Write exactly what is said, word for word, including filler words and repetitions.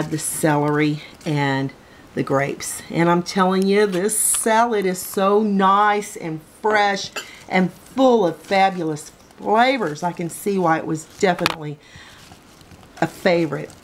aside the celery and the grapes. And I'm telling you, this salad is so nice and fresh and full of fabulous flavors. I can see why it was definitely a favorite